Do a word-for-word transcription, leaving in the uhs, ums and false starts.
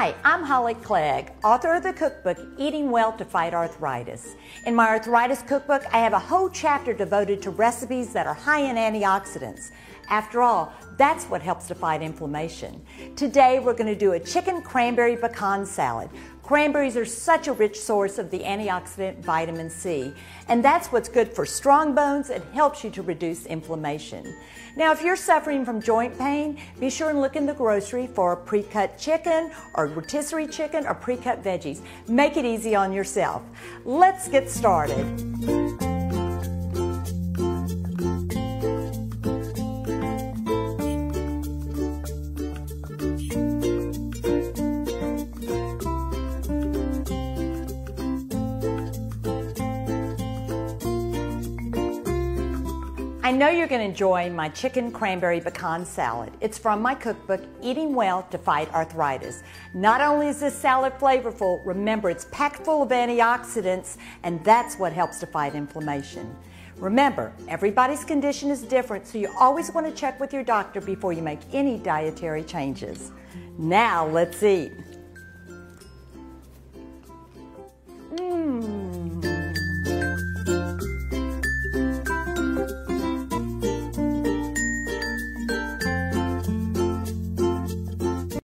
Hi, I'm Holly Clegg, author of the cookbook, Eating Well to Fight Arthritis. In my arthritis cookbook, I have a whole chapter devoted to recipes that are high in antioxidants. After all, that's what helps to fight inflammation. Today, we're going to do a chicken cranberry pecan salad. Cranberries are such a rich source of the antioxidant vitamin C, and that's what's good for strong bones and helps you to reduce inflammation. Now, if you're suffering from joint pain, be sure and look in the grocery for a pre-cut chicken or rotisserie chicken or pre-cut veggies. Make it easy on yourself. Let's get started. I know you're going to enjoy my chicken cranberry pecan salad. It's from my cookbook, Eating Well to Fight Arthritis. Not only is this salad flavorful, remember it's packed full of antioxidants, and that's what helps to fight inflammation. Remember, everybody's condition is different, so you always want to check with your doctor before you make any dietary changes. Now let's eat.